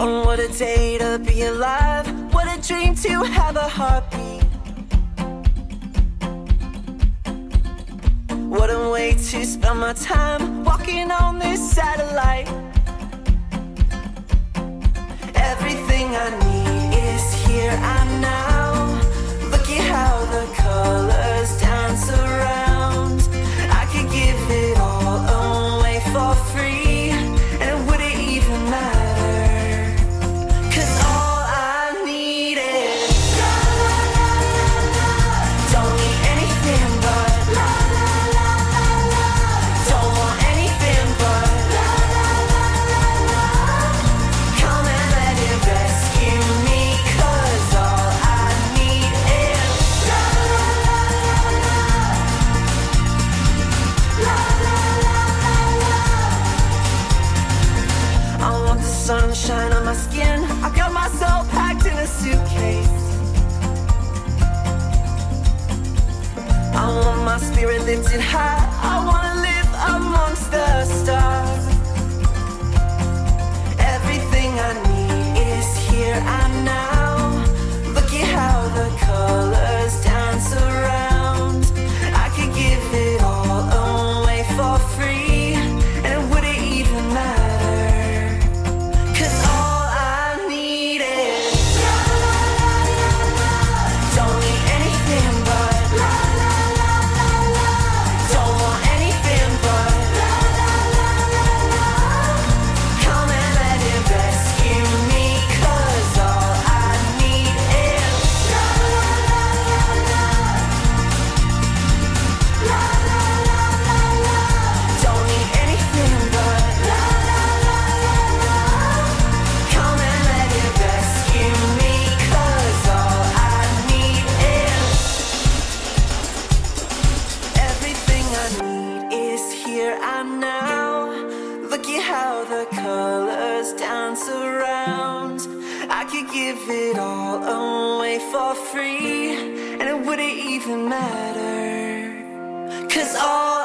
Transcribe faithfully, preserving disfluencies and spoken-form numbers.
On what a day to be alive, what a dream to have a heartbeat. What a way to spend my time walking on this satellite. Everything I need is here and now. Look at how the colors dance around. I could give it all away for free, and it wouldn't even matter, 'cause all I need is la la la la la. Don't need anything but la la la la la. Don't want anything but la la la la la. Come and let it rescue me, 'cause all I need is la la la la la. La la la la la. I want the sunshine on my skin. I got myself packed in a suitcase. I want my spirit lifted high. I wanna live amongst the stars. Everything I need is here and now. Look at how the colors dance around. I could give it all away for free, and it wouldn't even matter, 'cause all I need is la la la la la. Don't need anything but la la la la la. Don't want anything but la la la la la. Come and let it rescue me, 'cause all I need is la la la la la. La la la la la. Don't need anything but la la la la la. Come and let it rescue me, 'cause all I need is. Everything I need is here and now. Look at how the colors dance around. I could give it all away for free, and it wouldn't even matter, 'cause all